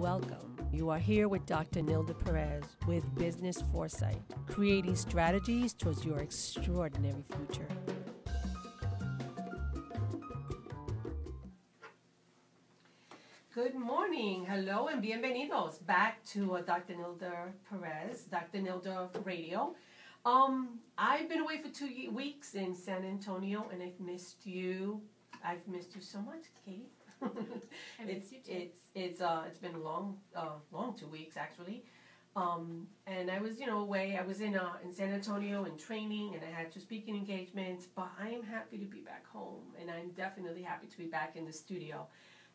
Welcome. You are here with Dr. Nilda Perez with Business Foresight, creating strategies towards your extraordinary future. Good morning. Hello and bienvenidos back to Dr. Nilda Perez, Dr. Nilda Radio. I've been away for 2 weeks in San Antonio, and I've missed you. I've missed you so much, Katie. It's been a long 2 weeks actually, and I was away. I was in San Antonio in training, and I had two speaking engagements. But I am happy to be back home, and I'm definitely happy to be back in the studio.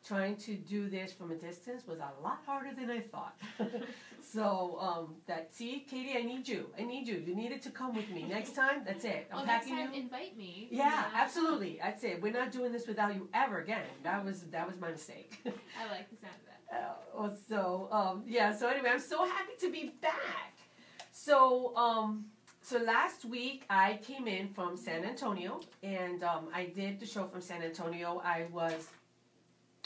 Trying to do this from a distance was a lot harder than I thought. So see, Katie, I need you. You needed to come with me next time. That's it. I'm packing next time, you. Invite me. Yeah, absolutely. That's it. We're not doing this without you ever again. That was my mistake. I like the sound of that. So anyway, I'm so happy to be back. So last week I came in from San Antonio, and I did the show from San Antonio.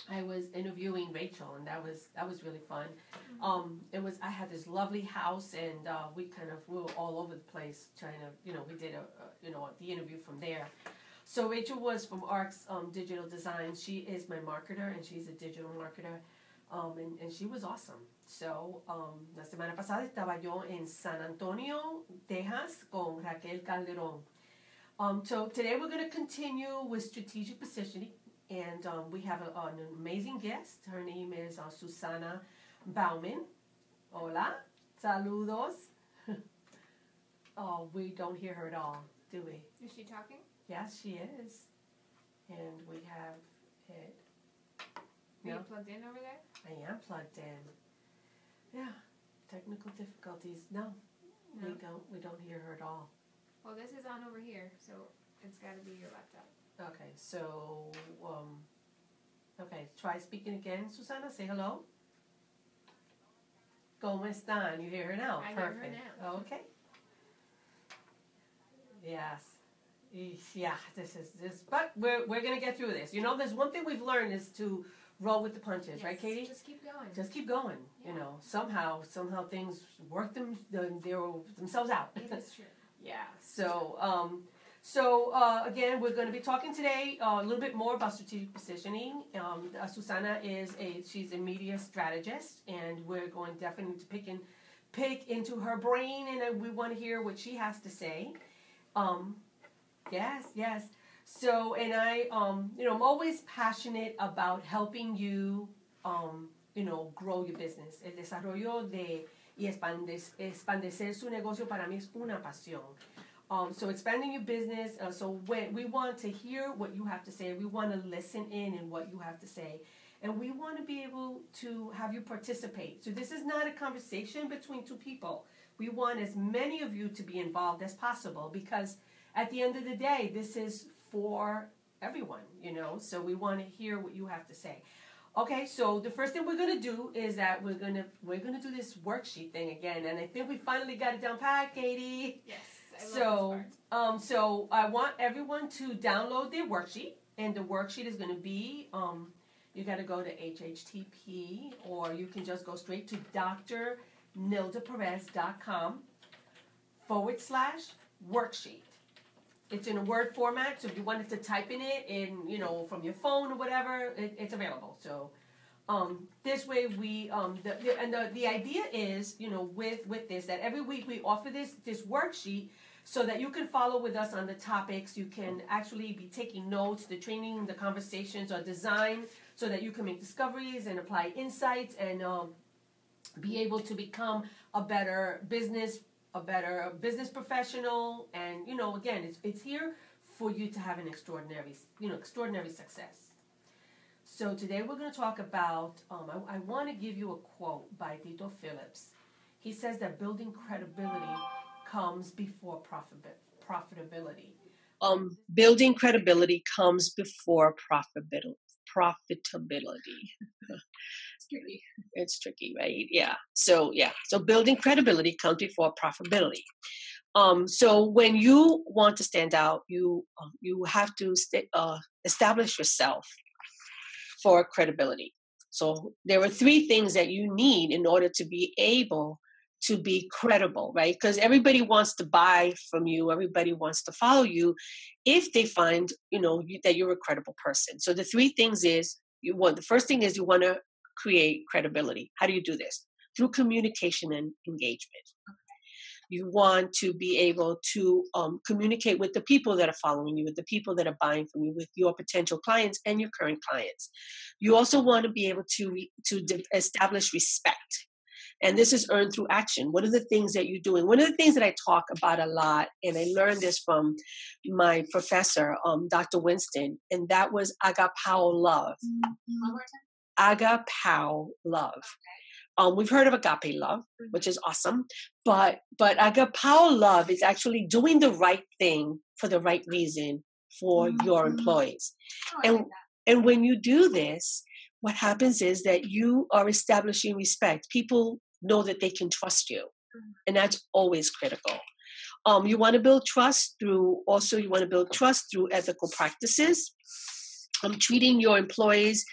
I was interviewing Rachel, and that was really fun. I had this lovely house, and we were all over the place trying to we did the interview from there. So Rachel was from Arc's Digital Design. She is my marketer, and she's a digital marketer, and she was awesome. So la semana pasada estaba yo en San Antonio, Texas, con Raquel Calderón. So today we're going to continue with strategic positioning. And we have an amazing guest. Her name is Susana Baumann. Hola. Saludos. Oh, we don't hear her at all, do we? Is she talking? Yes, she is. And we have it. Are you plugged in over there? I am plugged in. Yeah. Technical difficulties. No. We don't hear her at all. Well, this is on over here, so it's got to be your laptop. Okay, so, try speaking again. Susana, say hello. ¿Cómo están? You hear her now? Perfect. Hear her now. Okay. Yes. Yeah, this is, but we're going to get through this. There's one thing we've learned is to roll with the punches, yes. Right, Katie? Just keep going, yeah. Somehow things work themselves out. It is true. Yeah, so, again, we're going to be talking today a little bit more about strategic positioning. Susana she's a media strategist, and we're going definitely to pick into her brain, and we want to hear what she has to say. Yes. So, and I, I'm always passionate about helping you, grow your business. El desarrollo y expandecer su negocio para mí es una pasión. So expanding your business, we want to hear what you have to say. We want to listen in and what you have to say. And we want to be able to have you participate. So this is not a conversation between two people. We want as many of you to be involved as possible, because at the end of the day, this is for everyone, So we want to hear what you have to say. Okay, so the first thing we're going to do is that we're going to do this worksheet thing again. And I think we finally got it down pat, Katie. Yes. So I want everyone to download their worksheet, and the worksheet is going to be, you got to go to HTTP, or you can just go straight to drnildaperez.com/worksheet. It's in a Word format, so if you wanted to type in it from your phone or whatever, it's available. So this way the idea is, with this, that every week we offer this worksheet, so that you can follow with us on the topics. You can actually be taking notes. The training, the conversations are designed so that you can make discoveries and apply insights, and be able to become a better business professional. And again, it's here for you to have an extraordinary success. So today we're going to talk about. I want to give you a quote by Tito Phillips. He says that building credibility comes before profitability. Building credibility comes before profitability. It's tricky. It's tricky, right? Yeah. So building credibility comes before profitability. So when you want to stand out, you have to establish yourself for credibility. So there are three things that you need in order to be able to be credible, right? Because everybody wants to buy from you. Everybody wants to follow you if they find, you know, that you're a credible person. So the three things is the first thing is you want to create credibility. How do you do this? Through communication and engagement. You want to be able to communicate with the people that are following you, with the people that are buying from you, with your potential clients and your current clients. You also want to be able to establish respect. And this is earned through action. What are the things that you're doing? One of the things that I talk about a lot, and I learned this from my professor, Dr. Winston, and that was agapao love. Agapao love. Okay. We've heard of agape love, which is awesome, but agapao love is actually doing the right thing for the right reason for your employees. And when you do this, what happens is that you are establishing respect. People know that they can trust you, and that's always critical. You want to build trust through ethical practices. Treating your employees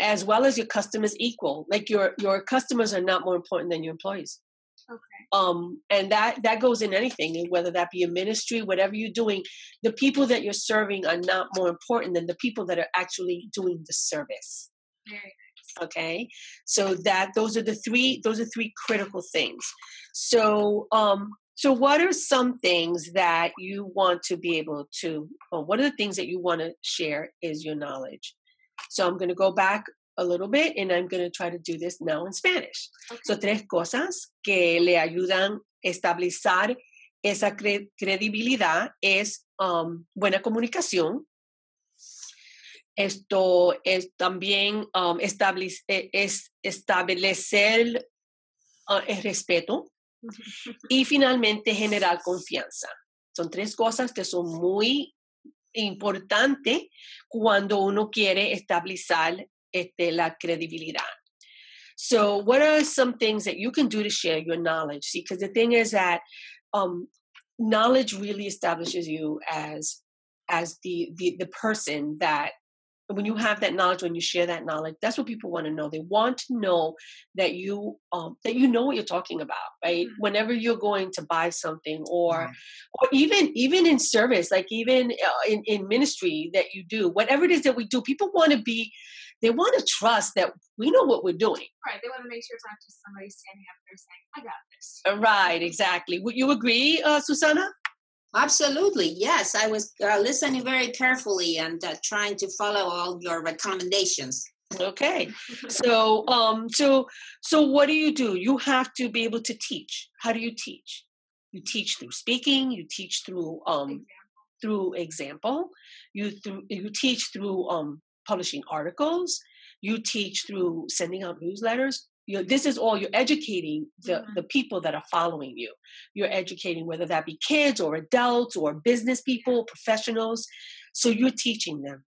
as well as your customers equal. Like your customers are not more important than your employees. Okay. And that goes in anything, whether that be a ministry, whatever you're doing, the people that you're serving are not more important than the people that are actually doing the service. Very nice. Okay. So those are three critical things. So, so what are some things that you want to be able to, or what are the things that you want to share is your knowledge? So I'm going to go back a little bit and I'm going to try to do this now in Spanish. Okay. So tres cosas que le ayudan a establecer esa credibilidad es buena comunicación. Esto es también establecer el respeto y finalmente generar confianza. Son tres cosas que son muy importante cuando uno quiere establecer la credibilidad. So what are some things that you can do to share your knowledge? See, because the thing is that knowledge really establishes you as the person that, when you have that knowledge, when you share that knowledge, that's what people want to know. They want to know that you know what you're talking about, right? Mm-hmm. Whenever you're going to buy something, or even in service, like even in ministry that you do, whatever it is that we do, people want to be, they want to trust that we know what we're doing. Right. They want to make sure it's not just somebody standing up there saying, "I got this." Right. Exactly. Would you agree, Susana? Absolutely. Yes. I was listening very carefully and trying to follow all your recommendations. Okay. So, so what do? You have to be able to teach. How do you teach? You teach through speaking, you teach through, through example, you teach through, publishing articles, you teach through sending out newsletters. This is all, you're educating the people that are following you. You're educating whether that be kids or adults or business people, professionals. So you're teaching them.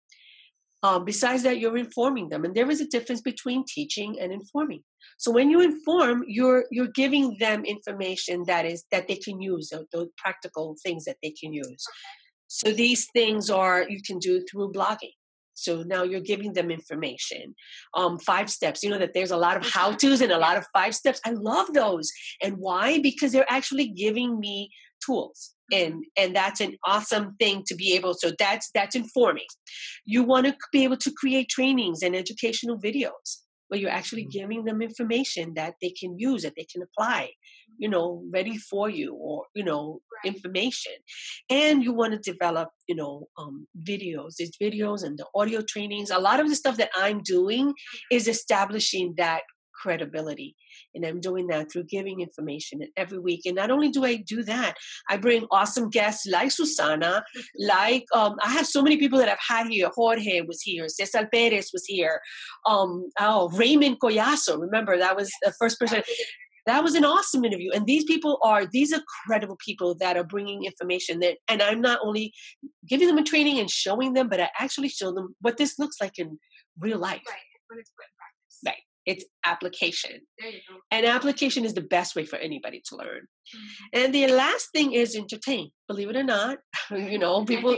Besides that, you're informing them. And there is a difference between teaching and informing. So when you inform, you're giving them information that they can use, those practical things that they can use. So these things you can do through blogging. So now you're giving them information. 5 steps, you know that there's a lot of how-tos and a lot of 5 steps. I love those. And why? Because they're actually giving me tools. And that's an awesome thing to be able, so that's informing. You want to be able to create trainings and educational videos where you're actually giving them information that they can use, that they can apply, you know, ready for you or, you know, information. And you want to develop, you know, videos. It's videos and the audio trainings. A lot of the stuff that I'm doing is establishing that credibility. And I'm doing that through giving information every week. And not only do I do that, I bring awesome guests like Susana, like I have so many people that I've had here. Jorge was here. César Perez was here. Raymond Collazo. Remember, that was the first person. That was an awesome interview. And these are credible people that are bringing information. And I'm not only giving them a training and showing them, but I actually show them what this looks like in real life. Right. When it's good practice. Right. It's application. There you go. And application is the best way for anybody to learn. Mm-hmm. And the last thing is entertain. Believe it or not, you know, people.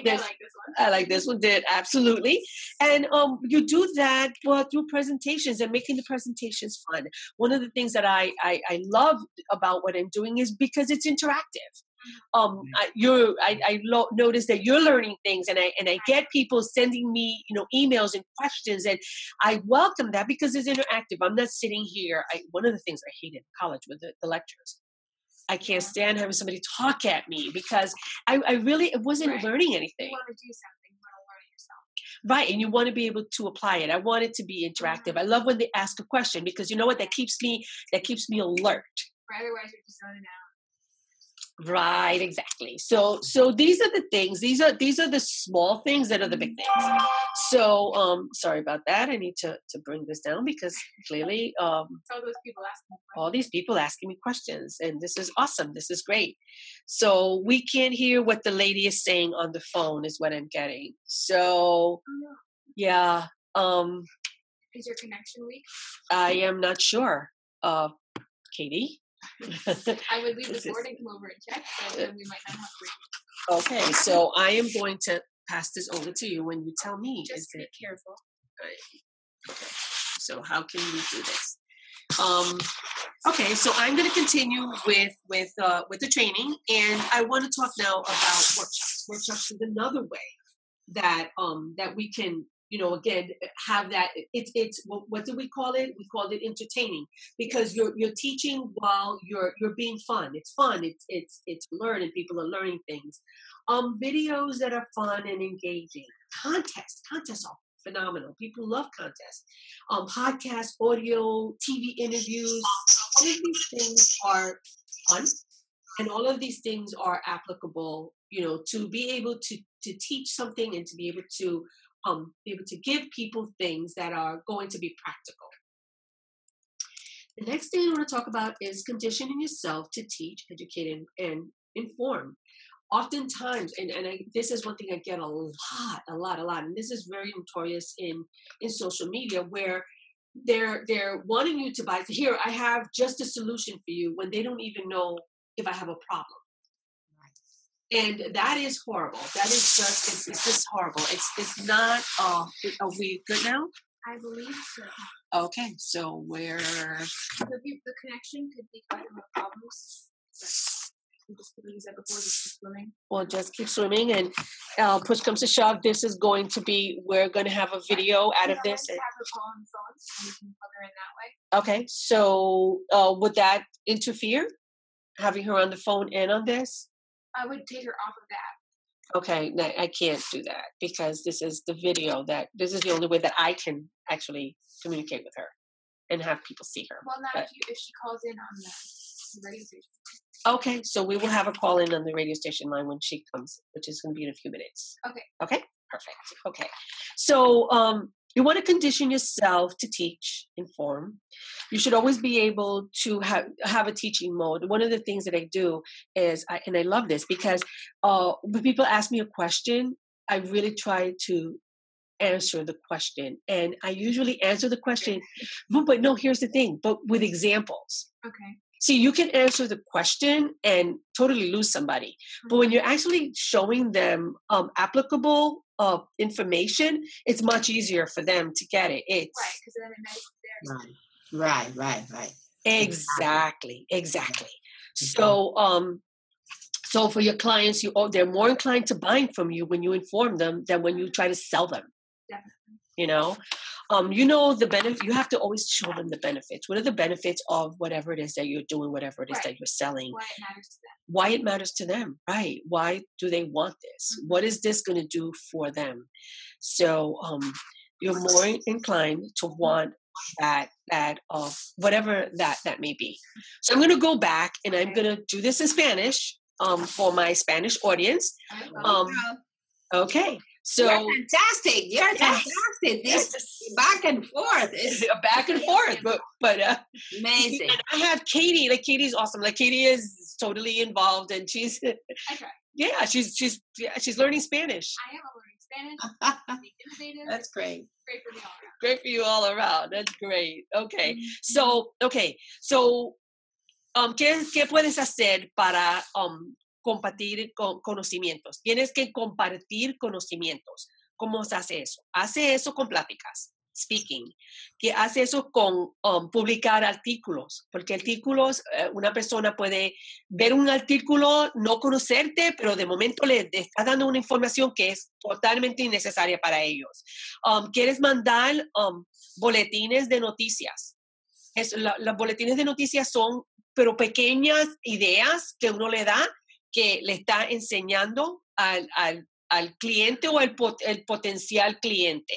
I like this one. Did absolutely. And you do that through presentations and making the presentations fun. One of the things that I love about what I'm doing is because it's interactive. I notice that you're learning things, and I get people sending me, you know, emails and questions, and I welcome that because it's interactive. I'm not sitting here. One of the things I hated in college with the lectures, I can't stand having somebody talk at me because I really wasn't learning anything. You want to do something. Right, and you want to be able to apply it. I want it to be interactive. I love when they ask a question because you know what? That keeps me alert. Or otherwise, you're just zoning out. Right, exactly. So these are the things. These are the small things that are the big things. So, sorry about that. I need to bring this down because clearly, all these people asking me questions, and this is awesome. This is great. So we can't hear what the lady is saying on the phone is what I'm getting. So, yeah. Is your connection weak? I am not sure. Katie. I would leave the board and come over and check, but then we might not have to. Okay, so I am going to pass this over to you when you tell me. Just be careful. Right. Okay. So how can we do this? Okay, so I'm going to continue with the training, and I want to talk now about workshops. Workshops is another way that that we can. You know, again, have that. It's what do we call it? We called it entertaining because you're teaching while you're being fun. It's fun. It's learning. People are learning things. Videos that are fun and engaging. Contests are phenomenal. People love contests. Podcasts, audio, TV interviews. All of these things are fun, and all of these things are applicable. You know, to be able to teach something and to be able to. Be able to give people things that are going to be practical. The next thing I want to talk about is conditioning yourself to teach, educate, and inform. Oftentimes, this is one thing I get a lot, and this is very notorious in social media where they're wanting you to buy, here, I have just a solution for you when they don't even know if I have a problem. And that is horrible. That is just, it's just horrible. It's not, are we good now? I believe so. Okay, so where? The connection could be quite a lot of problems. We just could use that before we keep swimming. Well, just keep swimming, and push comes to shove. This is going to be, we're going to have a video out of this. Have her call on the phone, so we can plug her in that way. Okay, so would that interfere? Having her on the phone and on this? I would take her off of that. Okay, no, I can't do that because this is the video this is the only way that I can actually communicate with her and have people see her. Well, not if she calls in on the radio station. Okay, so we will have her call in on the radio station line when she comes, which is going to be in a few minutes. Okay. Okay, perfect. Okay, so you want to condition yourself to teach, inform. You should always be able to have a teaching mode. One of the things that I do is, and I love this because when people ask me a question, I really try to answer the question. And I usually answer the question, but no, here's the thing, but with examples. Okay. See, you can answer the question and totally lose somebody. But when you're actually showing them applicable information, it's much easier for them to get it. It's right, because then it matters. Right. Exactly. So, so for your clients, they're more inclined to buy from you when you inform them than when you try to sell them. Definitely. You know. The benefit, you have to always show them the benefits. What are the benefits of whatever it is that you're doing, whatever it is that you're selling? Why it matters to them. Right. Why do they want this? Mm-hmm. What is this going to do for them? So you're more inclined to want that of whatever that may be. So I'm going to go back and I'm going to do this in Spanish for my Spanish audience. Okay. So you're fantastic. This back and forth is back and forth, but amazing. And I have Katie. Like Katie's awesome. Like Katie is totally involved, and she's she's learning Spanish. I am learning Spanish. That's great. Great for me all around. Great for you all around. That's great. Okay. So, okay. So, ¿qué puedes hacer para compartir conocimientos? Tienes que compartir conocimientos. ¿Cómo se hace eso? Hace eso con pláticas, speaking. Que hace eso con publicar artículos. Porque artículos, una persona puede ver un artículo, no conocerte, pero de momento le estás dando una información que es totalmente innecesaria para ellos. Quieres mandar boletines de noticias. Los boletines de noticias son, pero pequeñas ideas que uno le da, que le está enseñando al cliente o el potencial cliente.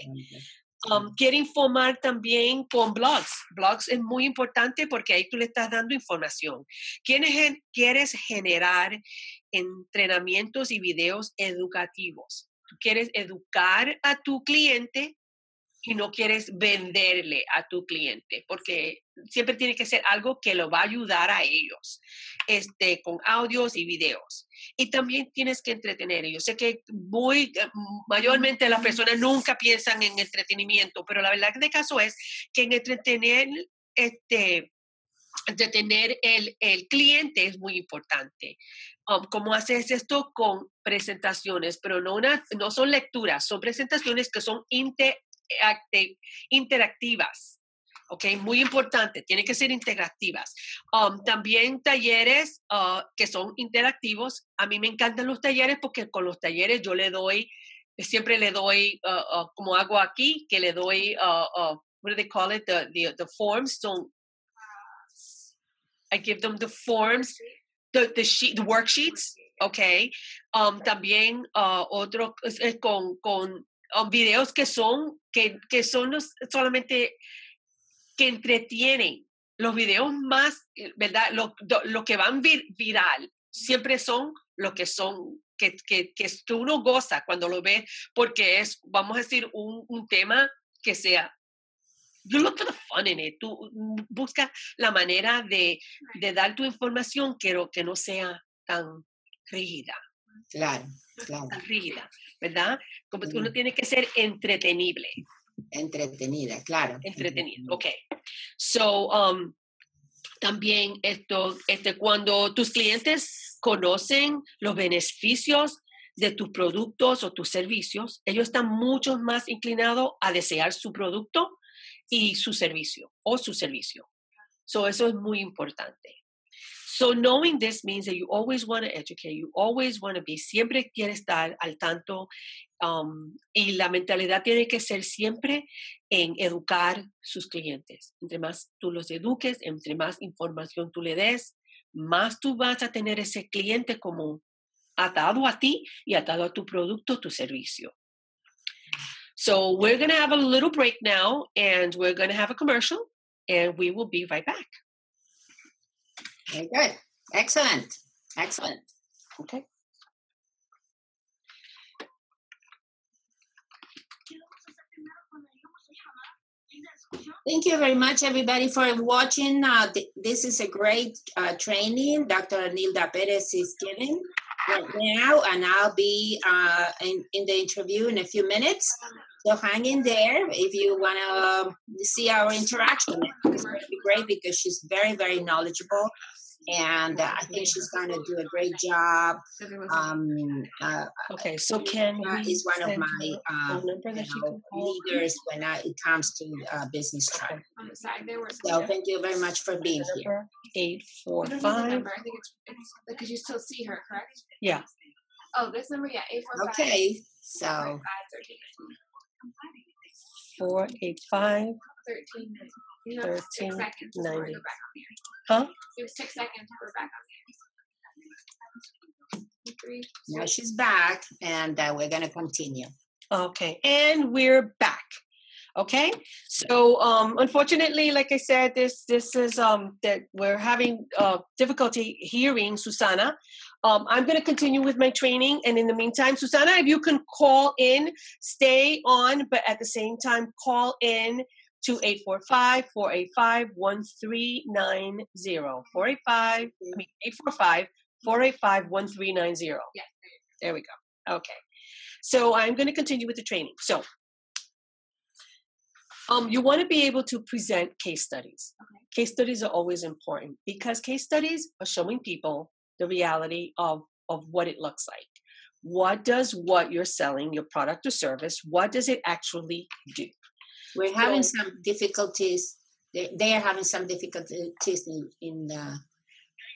Okay. Quiere informar también con blogs. Blogs es muy importante porque ahí tú le estás dando información. Quieres generar entrenamientos y videos educativos. Tú quieres educar a tu cliente y no quieres venderle a tu cliente, porque siempre tiene que ser algo que lo va a ayudar a ellos, con audios y videos. Y también tienes que entretener. Yo sé que mayormente las personas nunca piensan en entretenimiento, pero la verdad de caso es que en entretener el cliente es muy importante. ¿Cómo haces esto? Con presentaciones, pero no son lecturas, son presentaciones que son interactivas, ¿ok? Muy importante, tienen que ser interactivas. También talleres que son interactivos. A mí me encantan los talleres porque con los talleres yo siempre le doy, como hago aquí, que le doy, what do they call it? The forms. So I give them the forms, the worksheets, okay. También otro con videos que son solamente que entretienen. Los videos más, ¿verdad? Lo que van viral siempre son los que son que uno goza cuando lo ve, porque es, vamos a decir, un tema que sea, you look for the fun in it. Tú buscas la manera de dar tu información que no sea tan rígida. Claro. Tan rígida, ¿verdad? Como uno tiene que ser entretenible. Entretenida, claro. Entretenida, ok. So, también esto, cuando tus clientes conocen los beneficios de tus productos o tus servicios, ellos están mucho más inclinados a desear su producto y su servicio, So, eso es muy importante. So knowing this means that you always want to educate, you always want to be, siempre quieres estar al tanto, y la mentalidad tiene que ser siempre en educar sus clientes. Entre más tú los eduques, entre más información tú le des, más tú vas a tener ese cliente como atado a ti y atado a tu producto, tu servicio. So we're going to have a little break now, and we're going to have a commercial, and we will be right back. Very good. Excellent. Okay. Thank you very much, everybody, for watching. This is a great training Dr. Nilda Perez is giving right now, and I'll be in the interview in a few minutes. So hang in there if you want to see our interaction. It's going to be great because she's very, very knowledgeable. And I think she's going to do a great job. Okay, so Ken is one of my leaders when it comes to business tribe. So thank you very much for being here. 845. I think it's because you still see her, correct? Yeah. Oh, this number, yeah, 845. Okay, so 485. 13. 1390. Huh? It was 6 seconds. We're back on the air. Now she's back, and we're going to continue. Okay, and we're back. Okay, so unfortunately, like I said, this is that we're having difficulty hearing Susana. I'm going to continue with my training, and in the meantime, Susana, if you can call in, stay on, but at the same time, call in to 845-485-1390. 845-485-1390. Yeah. There we go. Okay. So I'm going to continue with the training. So You want to be able to present case studies. Okay. Case studies are always important because case studies are showing people the reality of what it looks like. What does what you're selling, your product or service, what does it actually do? We're having some difficulties. They are having some difficulties in the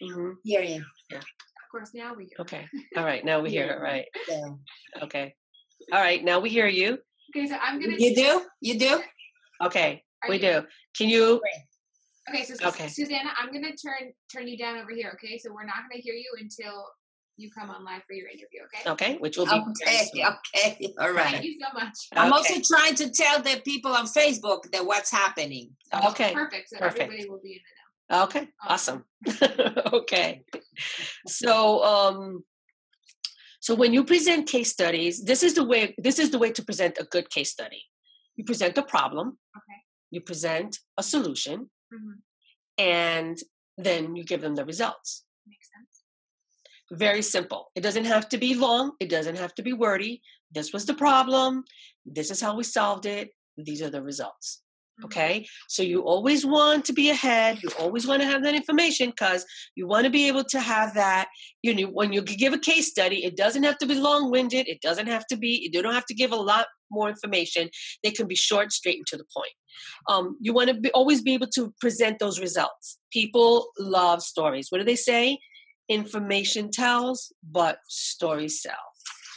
area. Yeah. Of course, now we hear. Okay. All right. Now we hear it, right? Yeah. Okay. All right. Now we hear you. Okay. So I'm going to. You do? You do? Okay. We do. Can you? Okay. So Susana, I'm going to turn you down over here. Okay. So we're not going to hear you until you come on live for your interview, okay? Okay, which will be okay. All right. Thank you so much. Okay. I'm also trying to tell the people on Facebook that what's happening. Okay. Perfect. So everybody will be in the know. Okay. Awesome. Okay. So so when you present case studies, this is the way to present a good case study. You present a problem, okay, you present a solution, and then you give them the results. Makes sense. Very simple. It doesn't have to be long. It doesn't have to be wordy. This was the problem. This is how we solved it. These are the results. Okay. So you always want to be ahead. You always want to have that information because you want to be able to have that. You know, when you give a case study, it doesn't have to be long-winded. It doesn't have to be, you don't have to give a lot more information. They can be short, straight, and to the point. You want to always be able to present those results. People love stories. What do they say? Information tells, but stories sell.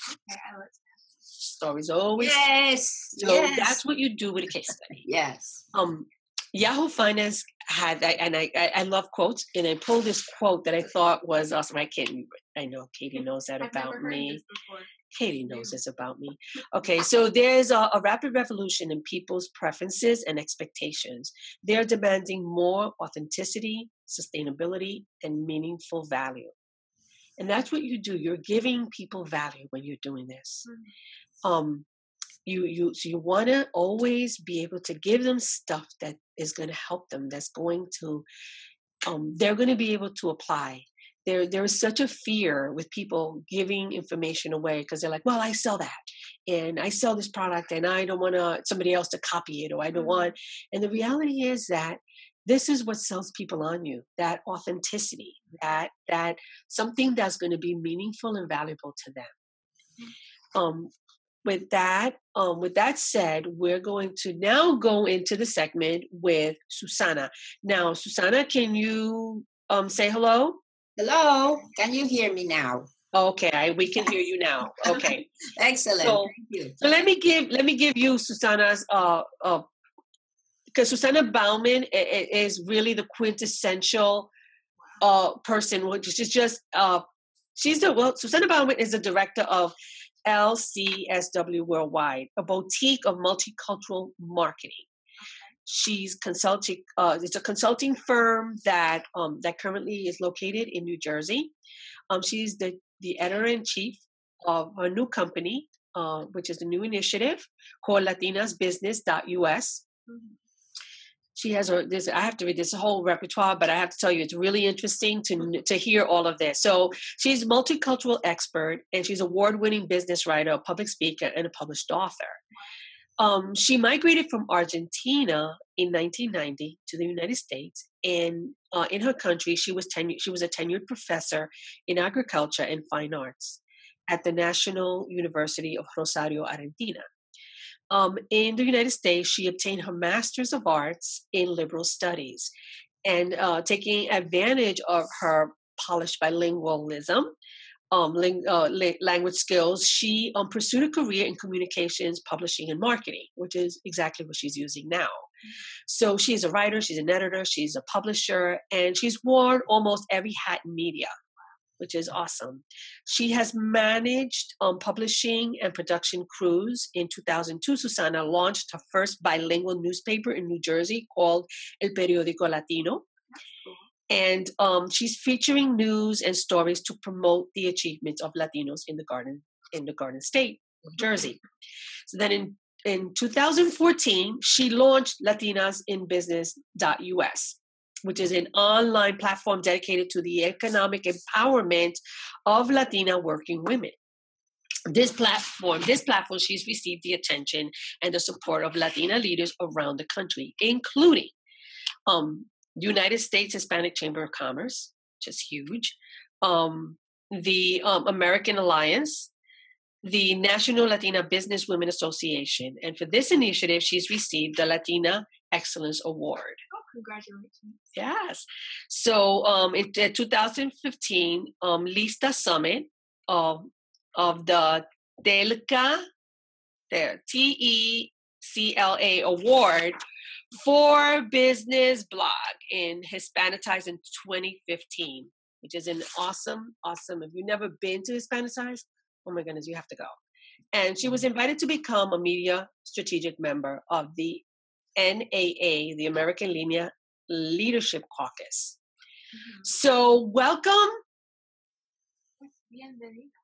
Okay, I love that. Stories always. Yes. So that's what you do with a case study. Yes. Yahoo Finance had, and I love quotes, and I pulled this quote that I thought was awesome. I know Katie knows that about me. Katie knows this about me. Okay, so there's a rapid revolution in people's preferences and expectations. They're demanding more authenticity, sustainability, and meaningful value. And that's what you do. You're giving people value when you're doing this. So you want to always be able to give them stuff that is going to help them, that's going to, they're going to be able to apply. There is such a fear with people giving information away because they're like, well, I sell that and I sell this product and I don't want somebody else to copy it, or I don't want. And the reality is that this is what sells people on you, that authenticity, that something that's going to be meaningful and valuable to them. With that said, we're going to now go into the segment with Susana. Now, Susana, can you say hello? Hello, can you hear me now? Okay, we can hear you now. Okay, excellent. So, thank you. So let me give you Susana's because Susana Baumann is really the quintessential person. Susana Baumann is the director of LCSW Worldwide, a boutique of multicultural marketing. She's consulting. It's a consulting firm that currently is located in New Jersey. She's the editor-in-chief of a new company, which is a new initiative called LatinasBusiness.us. She has I have to read this whole repertoire, but I have to tell you, it's really interesting to hear all of this. So she's a multicultural expert, and she's an award-winning business writer, a public speaker, and a published author. She migrated from Argentina in 1990 to the United States, and in her country, she was a tenured professor in agriculture and fine arts at the National University of Rosario, Argentina. In the United States, she obtained her Master's of Arts in Liberal Studies, and taking advantage of her polished bilingualism, language skills, she pursued a career in communications, publishing, and marketing, which is exactly what she's using now. So she's a writer, she's an editor, she's a publisher, and she's worn almost every hat in media, which is awesome. She has managed publishing and production crews. In 2002, Susana launched her first bilingual newspaper in New Jersey called El Periodico Latino. And she's featuring news and stories to promote the achievements of Latinos in the Garden State of Jersey. So then in 2014, she launched LatinasInBusiness.us, which is an online platform dedicated to the economic empowerment of Latina working women. This platform, she's received the attention and the support of Latina leaders around the country, including United States Hispanic Chamber of Commerce, which is huge, the American Alliance, the National Latina Business Women Association. And for this initiative, she's received the Latina Excellence Award. Oh, congratulations. Yes. So in 2015, Lista Summit of the TELCA, their TECLA Award for Business Blog in Hispanicize in 2015, which is an awesome, awesome. If you've never been to Hispanicize, oh my goodness, you have to go. And she was invited to become a media strategic member of the NAA, the American Latina Leadership Caucus. Mm-hmm. So welcome.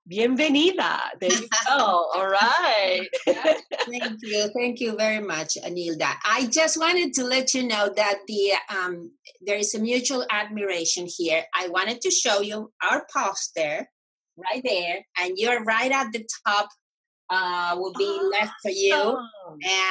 Bienvenida. There you go. All right. Thank you. Thank you very much, Nilda. I just wanted to let you know that there is a mutual admiration here. I wanted to show you our poster right there, and you're right at the top. Will be left for you,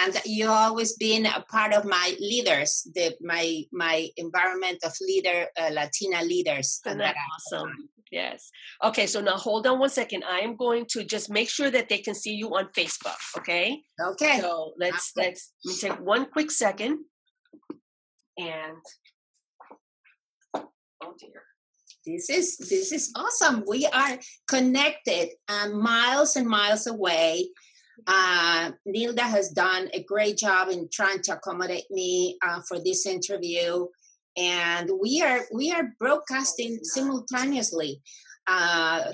and you always been a part of my leaders, my environment of leader, Latina leaders. Isn't that awesome? Yes. Okay, so now hold on one second. I am going to just make sure that they can see you on Facebook. Okay. Okay. So let's take one quick second, and oh dear. This is awesome. We are connected miles and miles away. Nilda has done a great job in trying to accommodate me for this interview, and we are broadcasting simultaneously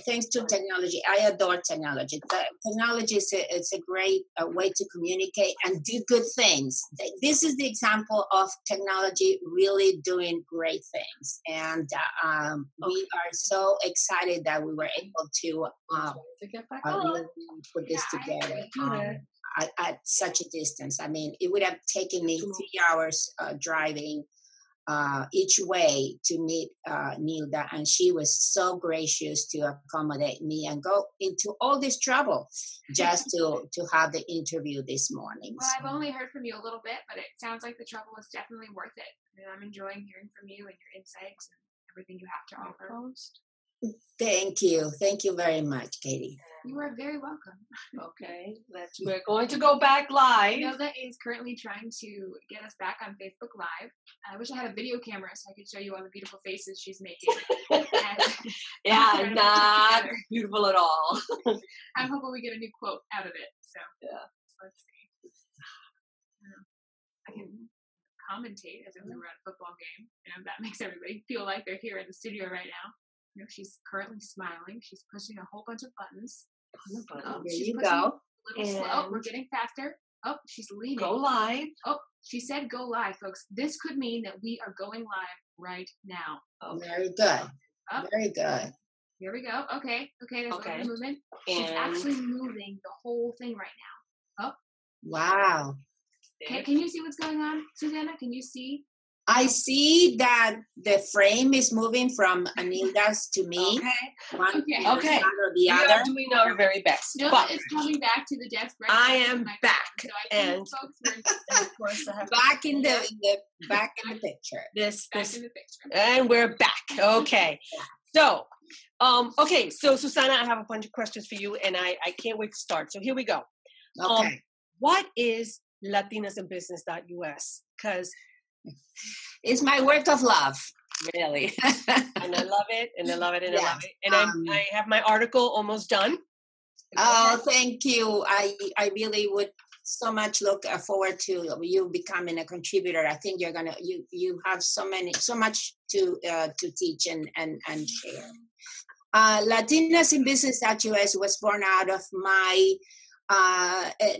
thanks to technology. I adore technology. Technology is it's a great way to communicate and do good things. This is the example of technology really doing great things. And we are so excited that we were able to get back on. Put this together at such a distance. I mean, it would have taken me 3 hours driving each way to meet Nilda, and she was so gracious to accommodate me and go into all this trouble just to have the interview this morning. Well, I've only heard from you a little bit, but it sounds like the trouble was definitely worth it. I mean, I'm enjoying hearing from you and your insights and everything you have to offer. Thank you. Thank you very much, Katie. You are very welcome. Okay. We're going to go back live. Nilda is currently trying to get us back on Facebook Live. I wish I had a video camera so I could show you all the beautiful faces she's making. Yeah, not beautiful at all. I'm hoping we get a new quote out of it. So yeah. Let's see. I can commentate as if we were at a football game. And that makes everybody feel like they're here in the studio right now. You know, she's currently smiling. She's pushing a whole bunch of buttons. Oh, there you go. Oh, we're getting faster. Oh, she's leaning. Go live. Oh, she said go live, folks. This could mean that we are going live right now. Oh. Very good. Oh. Very good. Here we go. Okay. Okay. There's a little movement. She's actually moving the whole thing right now. Oh. Wow. Can you see what's going on, Susana? Can you see? I see that the frame is moving from Nilda's to me. Okay. One or the other. We are doing our very best. Nilda is coming back to the desk. Right I am back. So I and folks are back in the picture. This in the picture. And we're back. Okay. So, so Susana, I have a bunch of questions for you, and I can't wait to start. So here we go. Okay. What is LatinasBusiness.us? Because it's my work of love, really, and I love it, and I love it, and I love it, and I have my article almost done. Oh, thank you! I really would so much look forward to you becoming a contributor. I think you're gonna you have so much to teach and share. Latinas in Business.us was born out of my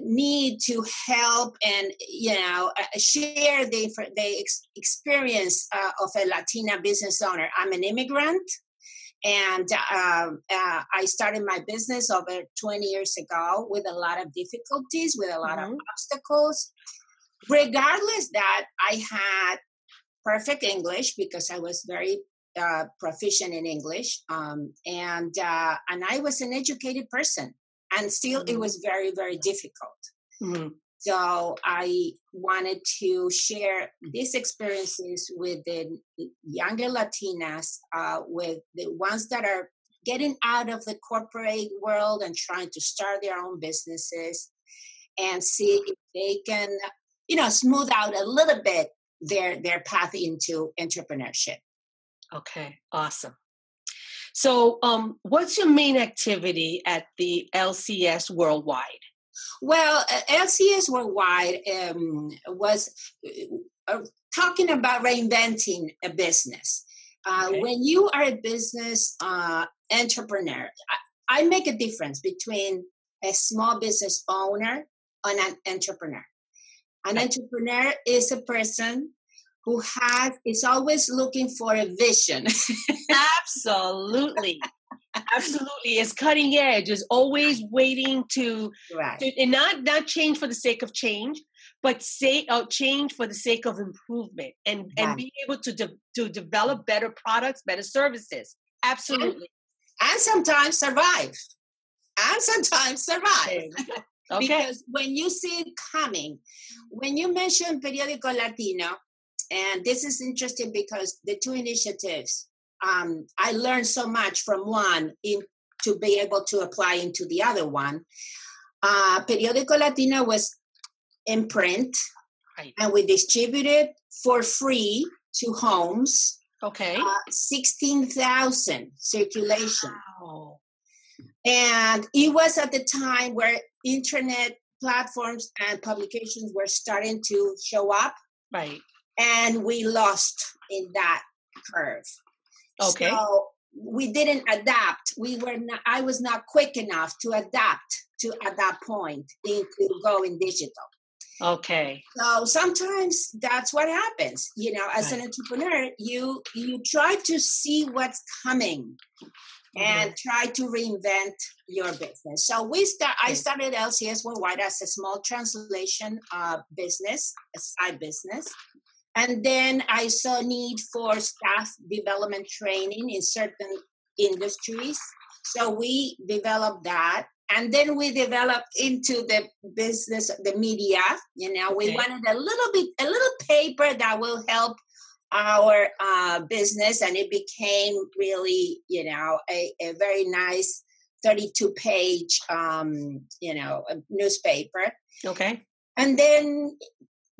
need to help and share the experience of a Latina business owner. I'm an immigrant, and I started my business over 20 years ago with a lot of difficulties, with a lot of obstacles. Regardless that I had perfect English because I was very proficient in English, and I was an educated person. And still, it was very, very difficult. Mm-hmm. So I wanted to share these experiences with the younger Latinas, with the ones that are getting out of the corporate world and trying to start their own businesses, and see if they can, you know, smooth out a little bit their path into entrepreneurship. Okay, awesome. So what's your main activity at the LCS Worldwide? Well, LCS Worldwide was talking about reinventing a business. Okay. When you are a business entrepreneur, I make a difference between a small business owner and an entrepreneur. An entrepreneur is a person who is always looking for a vision. Absolutely. Absolutely. It's cutting edge. It's always waiting to and not change for the sake of change, but change for the sake of improvement and being able to develop better products, better services. Absolutely. And sometimes survive. Okay. Because when you see it coming, when you mention Periodico Latino, and this is interesting because the two initiatives, I learned so much from one to be able to apply into the other one. Periodico Latino was in print, right, and we distributed for free to homes. Okay. 16,000 circulation. Wow. And it was at the time where internet platforms and publications were starting to show up. Right. And we lost in that curve. Okay. So we didn't adapt. I was not quick enough to adapt to at that point into going digital. Okay. So sometimes that's what happens. You know, as an entrepreneur, you try to see what's coming. Mm-hmm. And try to reinvent your business. So I started LCS Worldwide as a small translation business, a side business. And then I saw need for staff development training in certain industries. So we developed that. And then we developed into the business, the media. You know, we wanted a little paper that will help our business, and it became really, you know, a very nice 32-page, you know, newspaper. Okay. And then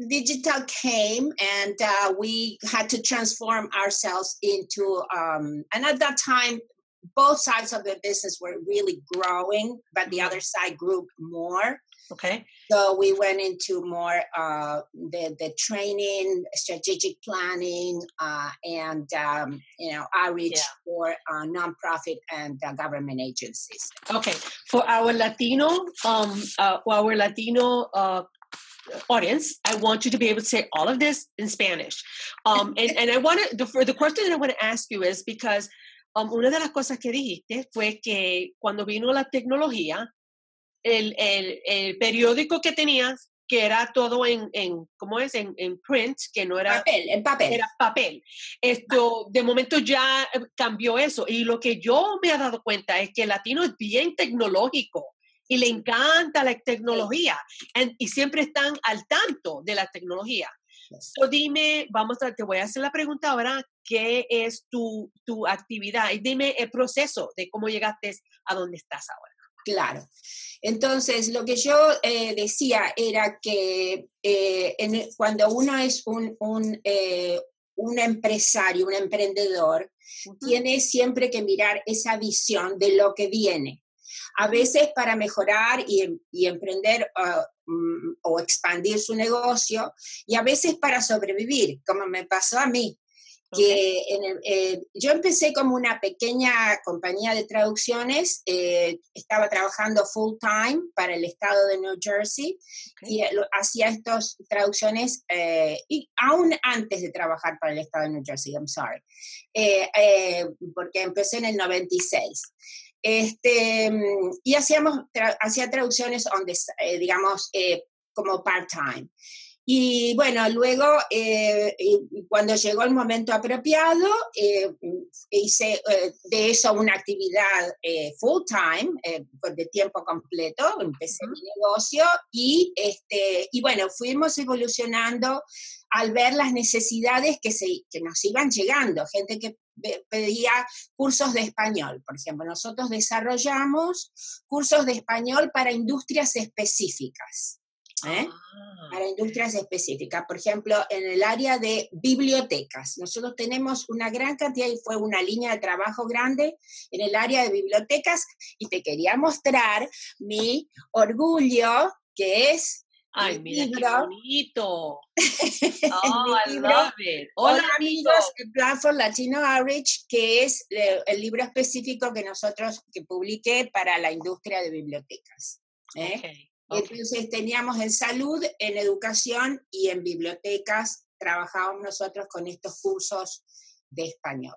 digital came, and we had to transform ourselves into, and at that time, both sides of the business were really growing, but the other side grew more. Okay. So we went into more the training, strategic planning, and you know, outreach for nonprofit and government agencies. Okay, for our Latino, audience, I want you to be able to say all of this in Spanish. And I want to for the question that I want to ask you is because una de las cosas que dijiste fue que cuando vino la tecnología, el periódico que tenías, que era todo en print, que no era papel. Era papel. Esto, de momento ya cambió eso. Y lo que yo me he dado cuenta es que el latino es bien tecnológico y le encanta la tecnología. Y siempre están al tanto de la tecnología. So dime, te voy a hacer la pregunta ahora, ¿qué es tu actividad? Y dime el proceso de cómo llegaste a donde estás ahora. Claro. Entonces, lo que yo decía era que cuando uno es un empresario, un emprendedor, uh-huh, tiene siempre que mirar esa visión de lo que viene. A veces para mejorar y emprender o expandir su negocio, y a veces para sobrevivir, como me pasó a mí. Que yo empecé como una pequeña compañía de traducciones, estaba trabajando full time para el estado de New Jersey, y hacía estas traducciones, y aún antes de trabajar para el estado de New Jersey, porque empecé en el 96. Y hacía traducciones, digamos, como part-time. Y bueno, luego cuando llegó el momento apropiado, hice de eso una actividad full time, por de tiempo completo, empecé mi negocio y bueno, fuimos evolucionando al ver las necesidades que nos iban llegando, gente que pedía cursos de español. Por ejemplo, nosotros desarrollamos cursos de español para industrias específicas. Para industrias específicas, por ejemplo, en el área de bibliotecas. Nosotros tenemos una gran cantidad, y fue una línea de trabajo grande en el área de bibliotecas, y te quería mostrar mi orgullo, que es... ¡Ay, mira libro. Qué bonito! ¡Oh, I love it! Hola, amigos, el Platform Latino Outreach, que es el libro específico que publiqué para la industria de bibliotecas. Okay. Entonces teníamos en salud, en educación y en bibliotecas, trabajábamos nosotros con estos cursos de español.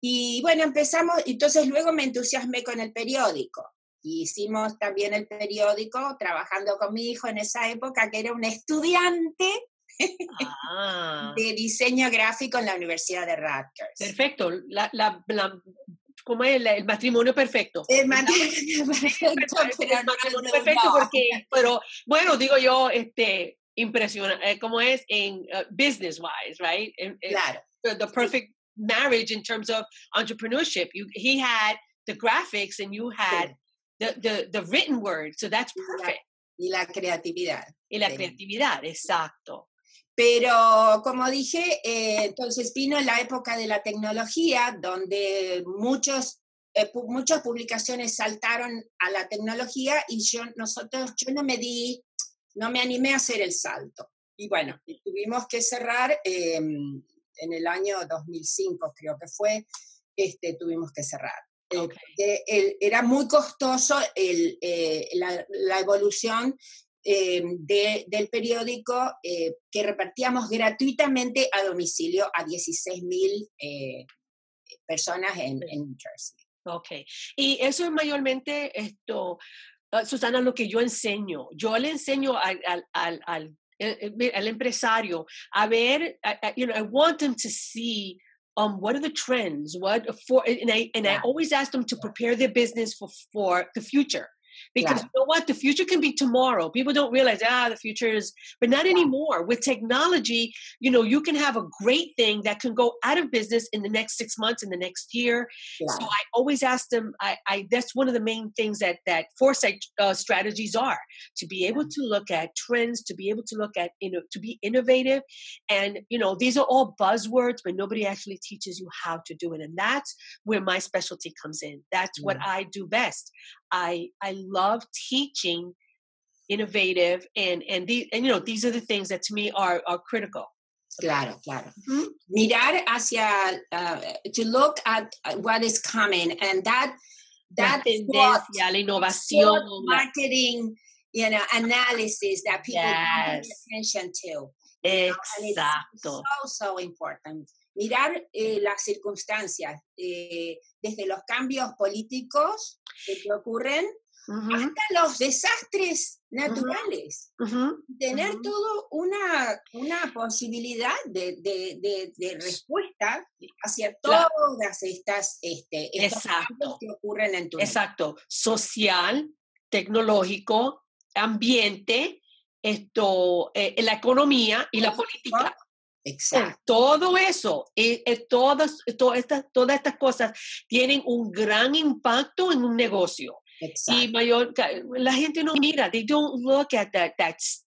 Y bueno, empezamos, entonces luego me entusiasmé con el periódico. Y hicimos también el periódico trabajando con mi hijo en esa época, que era un estudiante de diseño gráfico en la Universidad de Rutgers. Perfecto, ¿cómo es? El matrimonio perfecto. El matrimonio perfecto, pero el matrimonio no, perfecto no. Porque, pero bueno, digo yo, impresionante, ¿cómo es? Business-wise, right? Claro. The perfect marriage in terms of entrepreneurship. He had the graphics and you had the written word, so that's perfect. Y la creatividad. Y la creatividad, exacto. Pero, como dije, entonces vino la época de la tecnología, donde muchas publicaciones saltaron a la tecnología y yo no me animé a hacer el salto. Y bueno, tuvimos que cerrar en el año 2005, creo que fue, tuvimos que cerrar. Okay. Era muy costoso la evolución del periódico que repartíamos gratuitamente a domicilio a 16,000 personas en New Jersey. Ok, y eso es mayormente Susana, lo que yo enseño. Yo le enseño al empresario a ver, I want them to see what are the trends, I always ask them to prepare their business for the future. Because you know what? The future can be tomorrow. People don't realize, the future is, but not anymore. With technology, you can have a great thing that can go out of business in the next 6 months, in the next year. Yeah. So I always ask them, that's one of the main things that foresight strategies are, to be able to look at trends, to be able to look at, to be innovative. And, these are all buzzwords, but nobody actually teaches you how to do it. And that's where my specialty comes in. That's what I do best. I love teaching innovative and these are the things that to me are critical. Claro, claro. Mm-hmm. Mirar hacia to look at what is coming, and that is what marketing, analysis that people pay attention to. Exacto. It's so important. Mirar las circunstancias, desde los cambios políticos que ocurren hasta los desastres naturales. Tener todo una posibilidad de respuesta hacia todas estas estos cambios que ocurren en tu vida. Exacto. Social, tecnológico, ambiente, la economía y la política. Exacto. Todo eso, todas estas cosas tienen un gran impacto en un negocio. Exacto. Y la gente no mira, they don't look at that's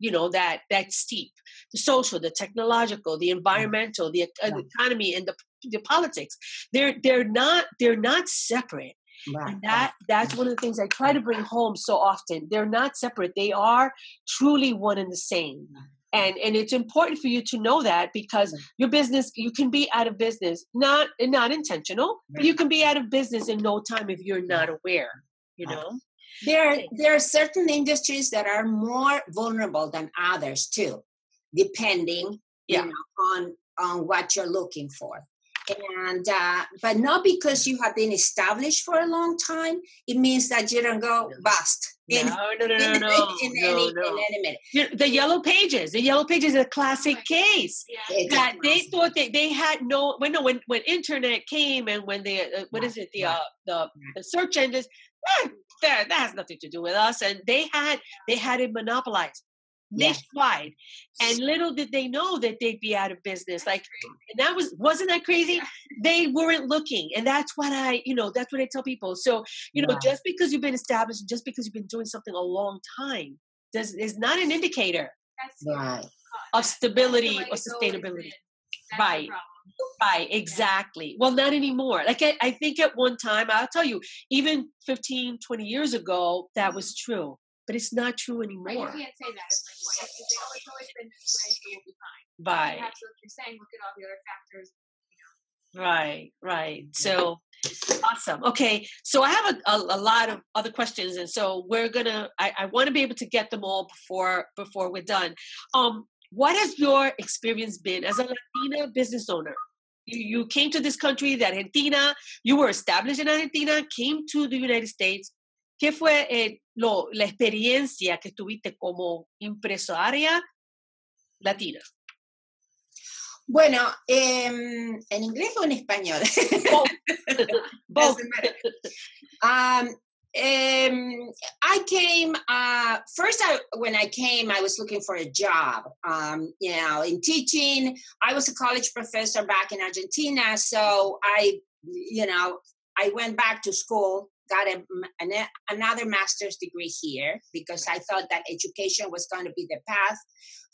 steep. The social, the technological, the environmental, the economy, and the politics. They're not separate. Right. And that's one of the things I try to bring home so often. They're not separate. They are truly one and the same. And it's important for you to know that, because your business, you can be out of business, not intentional, but you can be out of business in no time if you're not aware, There are certain industries that are more vulnerable than others too, depending on what you're looking for. And but not because you have been established for a long time, it means that you don't go bust. No. The Yellow Pages is a classic case. Yeah. That they thought that they had no. When internet came and when they the search engines, that has nothing to do with us. And they had it monopolized nationwide, and little did they know that they'd be out of business. Like, and that wasn't that crazy? They weren't looking, and that's what I tell people. So just because you've been established, and just because you've been doing something a long time, is not an indicator of stability or sustainability. Right, exactly. Well, not anymore. Like I think at one time, I'll tell you, even 15, 20 years ago, that was true. But it's not true anymore. Right, you can't say that. It's like, well, it's always been this way, it will be fine. Right. Perhaps what you're saying, look at all the other factors. Right. So, awesome. Okay, so I have a lot of other questions, and so we're going to, I want to be able to get them all before we're done. What has your experience been as a Latina business owner? You came to this country, the Argentina, you were established in Argentina, came to the United States. ¿Qué fue la experiencia que tuviste como empresaria latina? Bueno, ¿en inglés o en español? Both. When I came, I was looking for a job, in teaching. I was a college professor back in Argentina, so I went back to school. Got another master's degree here because I thought that education was going to be the path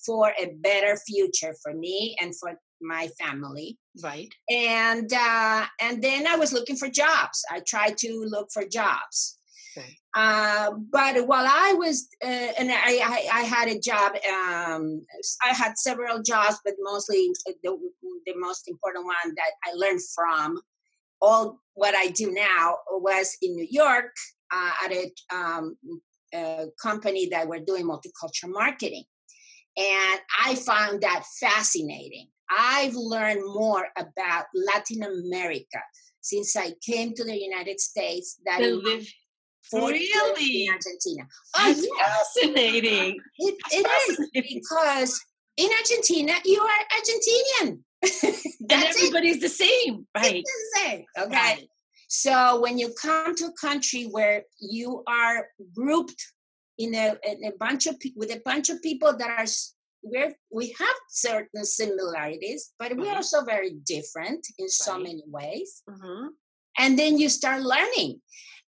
for a better future for me and for my family. Right. And then I was looking for jobs. I tried to look for jobs. Okay. But while I was, and I had a job, I had several jobs, but mostly the most important one that I learned from. All what I do now was in New York at a company that were doing multicultural marketing. And I found that fascinating. I've learned more about Latin America since I came to the United States than really? In Argentina. That's fascinating. It is because in Argentina, you are Argentinian. That everybody's the same, right? It's the same. Okay. Right. So when you come to a country where you are grouped with a bunch of people that are we have certain similarities, but we're also very different in so many ways. Mm-hmm. And then you start learning,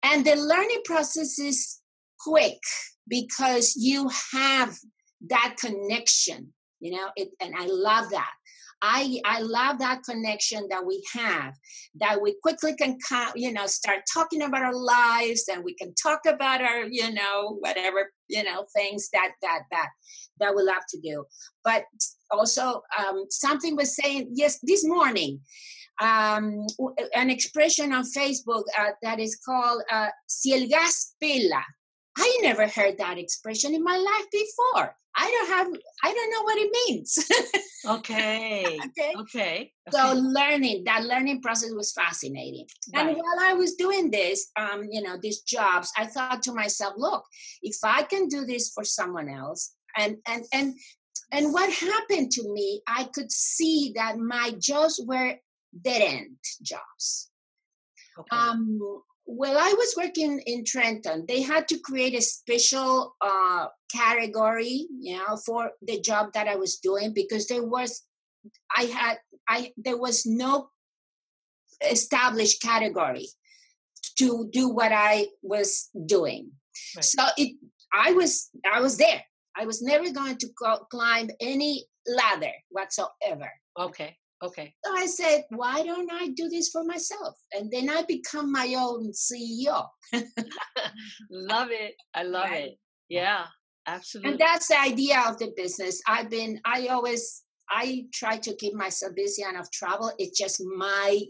and the learning process is quick because you have that connection. And I love that. I love that connection that we have, that we quickly can, start talking about our lives, and we can talk about our, whatever, things that we love to do. But also something was saying, yes, this morning, an expression on Facebook that is called, si el gas pela. I never heard that expression in my life before. I don't know what it means. Okay. So that learning process was fascinating. Right. And while I was doing this, these jobs, I thought to myself, look, if I can do this for someone else, and what happened to me, I could see that my jobs were dead-end jobs. Okay. Well, I was working in Trenton. They had to create a special category, for the job that I was doing because there was no established category to do what I was doing. Right. So I was there. I was never going to climb any ladder whatsoever. Okay. So I said, why don't I do this for myself? And then I become my own CEO. Love it. I love it. Yeah, absolutely. And that's the idea of the business. I try to keep myself busy and of travel. It's just my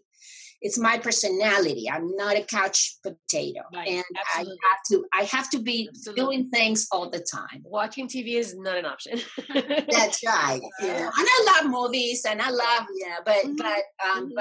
It's my personality. I'm not a couch potato. Right. And absolutely. I have to be absolutely. Doing things all the time. Watching TV is not an option. That's right. Yeah. You know? And I love movies and I love, yeah, but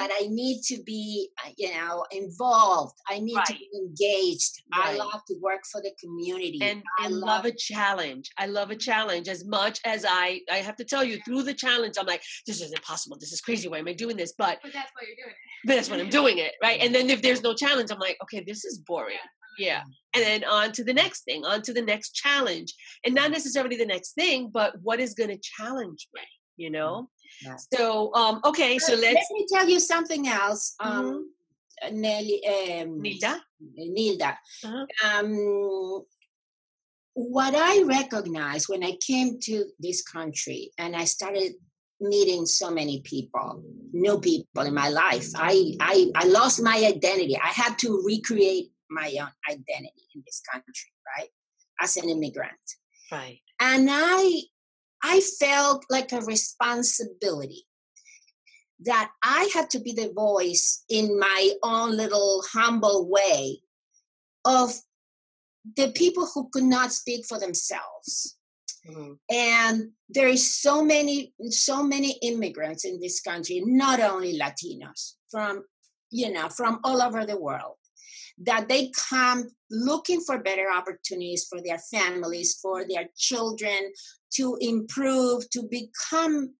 I need to be, you know, involved. I need right. to be engaged. Right. I love to work for the community. And I love a challenge. I love a challenge as much as I have to tell you through the challenge, I'm like, this is impossible. This is crazy. Why am I doing this? But that's why you're doing it. But that's when I'm doing it, right? And then if there's no challenge, I'm like, okay, this is boring. Yeah. And then on to the next thing, on to the next challenge. And not necessarily the next thing, but what is going to challenge me, you know? Yeah. So, okay, so let me tell you something else. Nilda. Uh-huh. What I recognized when I came to this country and I started meeting so many people, new people in my life. I lost my identity. I had to recreate my own identity in this country, right? As an immigrant. Right. And I felt like a responsibility that I had to be the voice in my own little humble way of the people who could not speak for themselves. Mm-hmm. And there is so many immigrants in this country, not only Latinos, from all over the world, that they come looking for better opportunities for their families, for their children, to improve, to become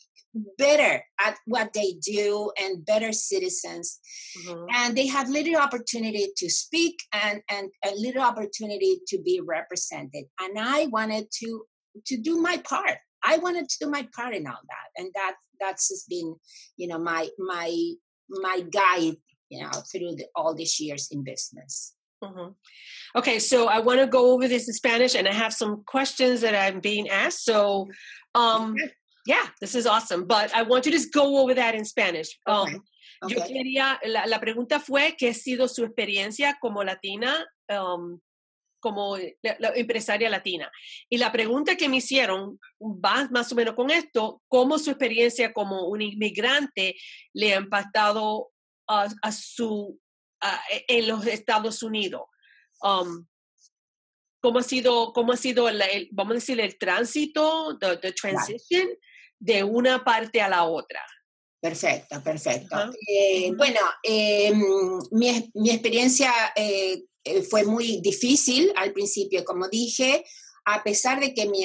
better at what they do and better citizens. Mm-hmm. And they have little opportunity to speak and a little opportunity to be represented. And I wanted to do my part. I wanted to do my part in all that. And that's just been, you know, my guide, you know, through all these years in business. Mm-hmm. Okay. So I want to go over this in Spanish and I have some questions that I'm being asked. So, yeah, this is awesome. But I want you to just go over that in Spanish. Okay. Yo quería, la pregunta fue, ¿qué ha sido su experiencia como latina? Como la empresaria latina. Y la pregunta que me hicieron va más o menos con esto, ¿cómo su experiencia como un inmigrante le ha impactado en los Estados Unidos? ¿Cómo ha sido vamos a decir, el tránsito, the transition, de una parte a la otra? Perfecto. Uh-huh. Bueno, mi experiencia fue muy difícil al principio, como dije, a pesar de que mi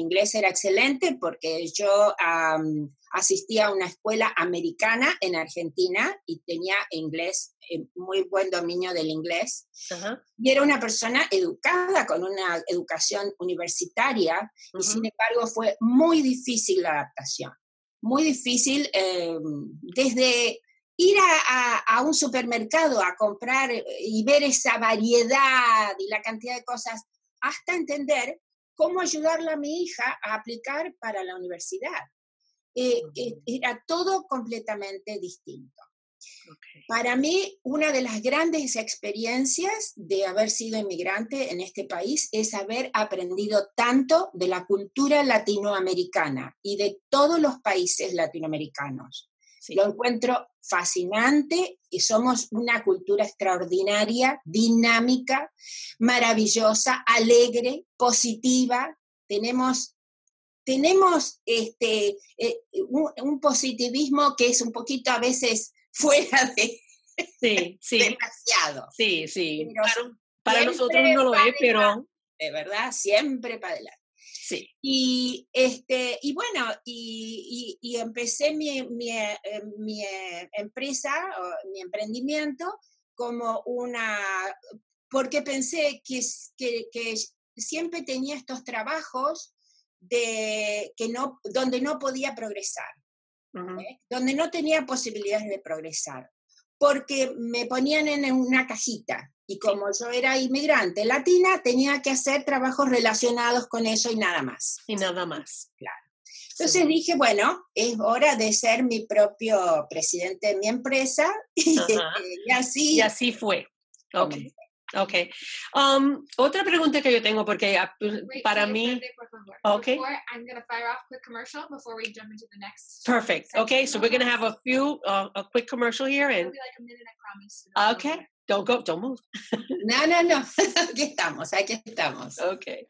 inglés era excelente, porque yo asistía a una escuela americana en Argentina y tenía inglés, muy buen dominio del inglés. Uh-huh. Y era una persona educada, con una educación universitaria, uh-huh. y sin embargo fue muy difícil la adaptación. Muy difícil, desde ir a un supermercado a comprar y ver esa variedad y la cantidad de cosas, hasta entender cómo ayudarle a mi hija a aplicar para la universidad. Era todo completamente distinto. Okay. Para mí, una de las grandes experiencias de haber sido inmigrante en este país es haber aprendido tanto de la cultura latinoamericana y de todos los países latinoamericanos. Sí. Lo encuentro fascinante y somos una cultura extraordinaria, dinámica, maravillosa, alegre, positiva. Tenemos un positivismo que es un poquito a veces fuera de demasiado. Sí. Pero para nosotros no lo es, pero de verdad, siempre para adelante. Sí. Y empecé mi empresa, mi emprendimiento, como porque pensé que siempre tenía estos trabajos donde no podía progresar. Uh-huh. Donde no tenía posibilidades de progresar, porque me ponían en una cajita y como yo era inmigrante latina, tenía que hacer trabajos relacionados con eso y nada más. Claro. Entonces dije, bueno, es hora de ser mi propio presidente de mi empresa. Uh-huh. y así fue. Okay. Okay. Otra pregunta que yo tengo, porque para mí... Okay. Before, I'm going to fire off a quick commercial before we jump into the next... Perfect. Section. Okay, so we're going to have a quick commercial here. And... It'll be like a minute, I promise. Okay. Don't go, don't move. No, no, no. Aquí estamos, aquí estamos. Okay.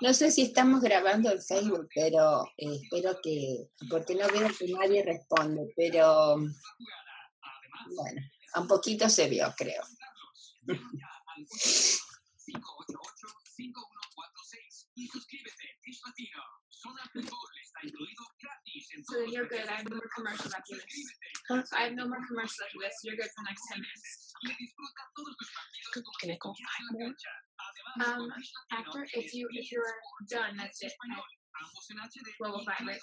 No sé si estamos grabando en Facebook, pero espero que, porque no veo que nadie responde, pero bueno, un poquito se vio, creo. Y suscríbete, Hish Latino. Zona People está incluido gratis en todo. So then you're good. I have no more commercial after this. So I have no more commercial after this. You're good for the next 10 minutes. Y disfruta todos tus partidos con la cancha. Además, after, if you're done, that's it. Ambos en HD. Well, we'll find it.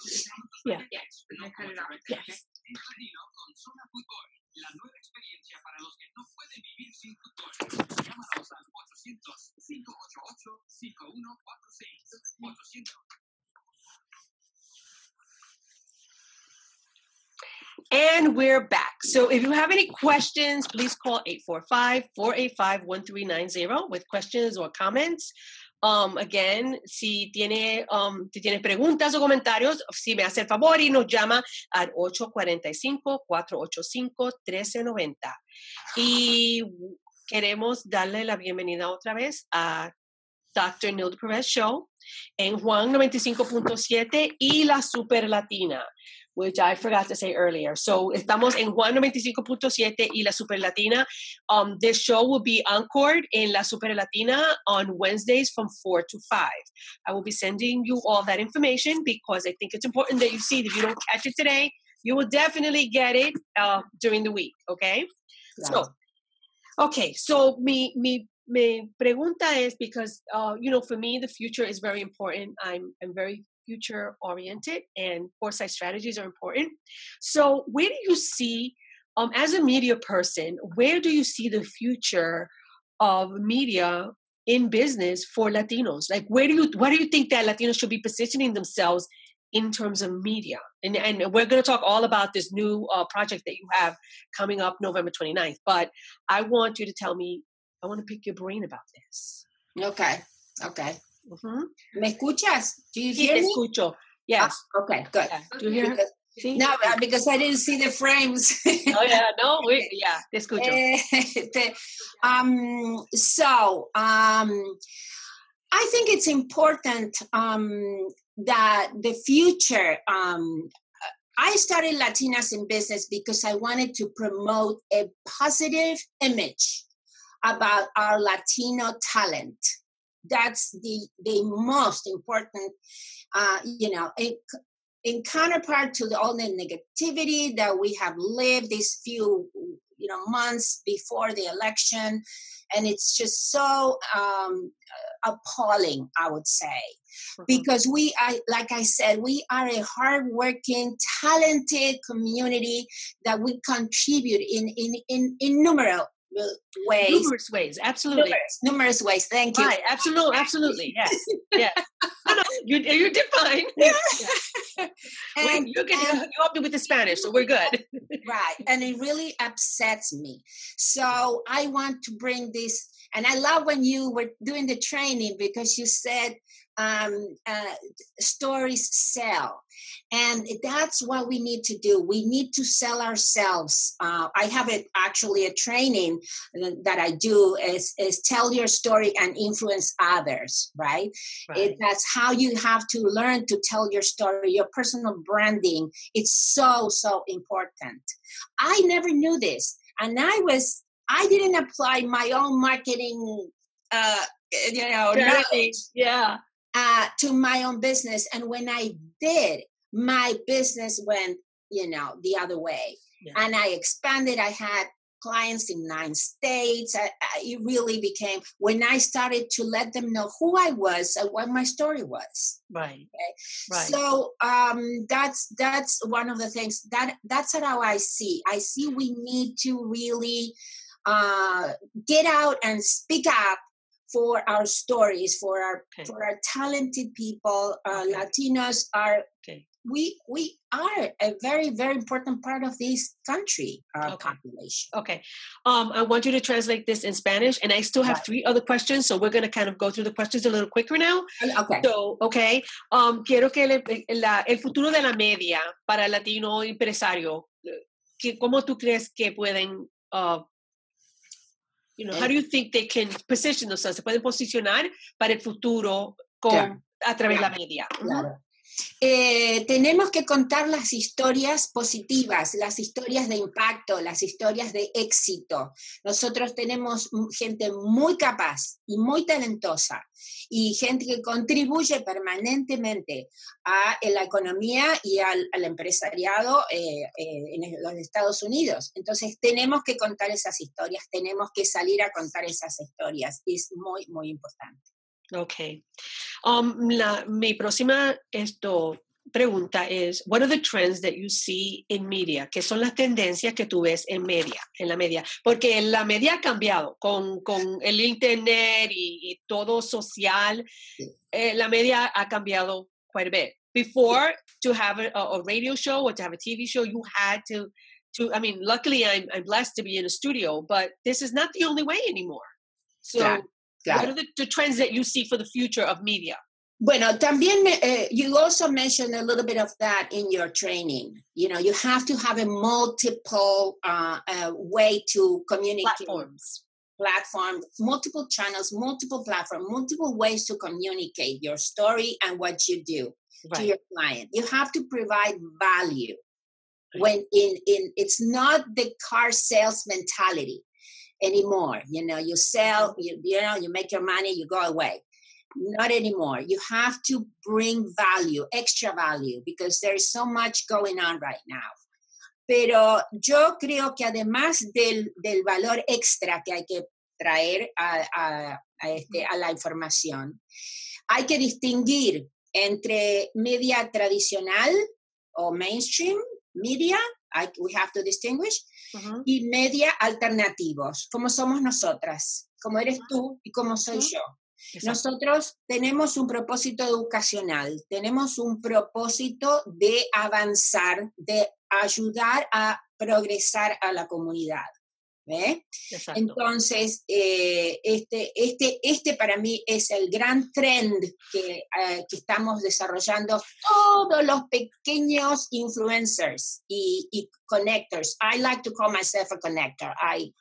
Yeah. Yes, we're going to cut it off. Yes. Hish Latino con Zona Fútbol. La nueva experiencia para los que no pueden vivir sin fútbol. Llámanos al 800-588-5146. And we're back. So if you have any questions, please call 845-485-1390 with questions or comments. Again, si tiene, si tiene preguntas o comentarios, si me hace el favor y nos llama al 845-485-1390. Y queremos darle la bienvenida otra vez a Dr. Nilda Perez Show en Juan 95.7 y LaSuper Latina, which I forgot to say earlier. So, estamos en Juan 95.7 y LaSuper Latina. This show will be encored in LaSuper Latina on Wednesdays from 4 to 5. I will be sending you all that information because I think it's important that you see that if you don't catch it today, you will definitely get it during the week, okay? Yeah. So, okay, so my pregunta is because, you know, for me, the future is very important. I'm very future-oriented and foresight strategies are important. So where do you see, as a media person, where do you see the future of media in business for Latinos? Like, where do you think that Latinos should be positioning themselves in terms of media? And we're going to talk all about this new project that you have coming up November 29th. But I want you to tell me, I want to pick your brain about this. Okay, okay. Mm-hmm. ¿Me escuchas? Do you hear me? Escucho. Yes. Ah, okay, good. Yeah. Do you hear? No, because I didn't see the frames. Oh yeah, no, yeah. Te escucho. So I think it's important that the future. I started Latinas in Business because I wanted to promote a positive image about our Latino talent. That's the most important, in counterpart to all the negativity that we have lived these few, months before the election. And it's just so appalling, I would say, mm-hmm. because like I said, we are a hardworking, talented community that we contribute in innumerable ways. Numerous ways, absolutely. Numerous ways, thank you. Right, absolutely, yes, yes. No, you did fine. Yeah. And, you helped me with the Spanish, so we're good. Right, and it really upsets me. So I want to bring this, and I love when you were doing the training because you said stories sell. And that's what we need to do. We need to sell ourselves. I have a training that I do is tell your story and influence others, right? That's how you have to learn to tell your story, your personal branding. It's so, so important. I never knew this. And I didn't apply my own marketing, knowledge. Yeah. To my own business. And when I did, my business went, the other way. Yeah. And I expanded. I had clients in 9 states. It really became, when I started to let them know who I was and what my story was. Right. Okay? Right. So that's one of the things. That's how I see. I see we need to really get out and speak up for our stories, for our talented people. Latinos are we are a very, very important part of this country, population. Okay. I want you to translate this in Spanish, and I still have three other questions, so we're going to kind of go through the questions a little quicker now. Okay. So, okay. Quiero que el futuro de la media para Latino empresario, ¿cómo tú crees que pueden... you know, how do you think they can position themselves? ¿Se pueden posicionar para el futuro a través de la media? Claro. Tenemos que contar las historias positivas, las historias de impacto, las historias de éxito. Nosotros tenemos gente muy capaz y muy talentosa y gente que contribuye permanentemente a la economía y al empresariado en los Estados Unidos. Entonces tenemos que contar esas historias, tenemos que salir a contar esas historias. Es muy, muy importante. Okay. Mi próxima pregunta es, what are the trends that you see in media? ¿Qué son las tendencias que tú ves en la media? Porque la media ha cambiado con el internet y todo social. Sí. La media ha cambiado quite a bit. Before, to have a radio show or to have a TV show, you had to I mean, luckily I'm blessed to be in a studio, but this is not the only way anymore. So... Yeah. Claro. What are the trends that you see for the future of media? Bueno, también you also mentioned a little bit of that in your training. You know, you have to have a multiple way to communicate. Platforms, multiple channels, multiple platforms, multiple ways to communicate your story and what you do to your client. You have to provide value. When it's not the car sales mentality anymore. You know, you sell, you make your money, you go away. Not anymore. You have to bring value, extra value, because there is so much going on right now. Pero yo creo que además del valor extra que hay que traer a la información, hay que distinguir entre media tradicional o mainstream media. We have to distinguish. Uh-huh. Y media alternativos, como somos nosotras, como eres tú y como soy yo. Exacto. Nosotros tenemos un propósito educacional, tenemos un propósito de avanzar, de ayudar a progresar a la comunidad. ¿Eh? Entonces, este para mí es el gran trend que estamos desarrollando todos los pequeños influencers y connectors. I like to call myself a connector. I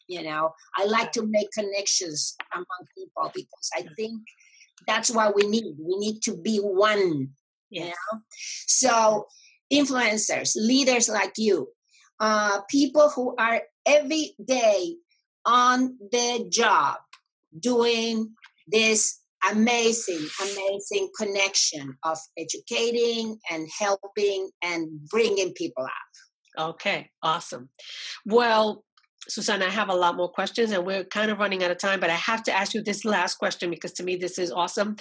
like to make connections among people because I think that's what we need. We need to be one. Yes. You know? So influencers, leaders like you, people who are every day on the job doing this amazing, amazing connection of educating and helping and bringing people up. Okay, awesome. Well, Susana, I have a lot more questions and we're kind of running out of time, but I have to ask you this last question because to me, this is awesome.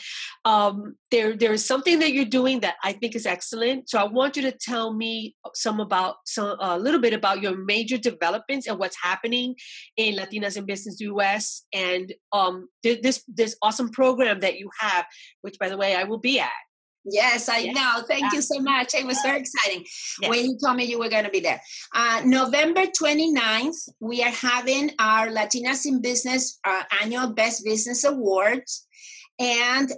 There is something that you're doing that I think is excellent. So I want you to tell me a little bit about your major developments and what's happening in Latinas in Business US and this awesome program that you have, which by the way, I will be at. Yes, I know. Thank you so much. It was very exciting when you told me you were going to be there. November 29th, we are having our Latinas in Business Annual Best Business Awards. And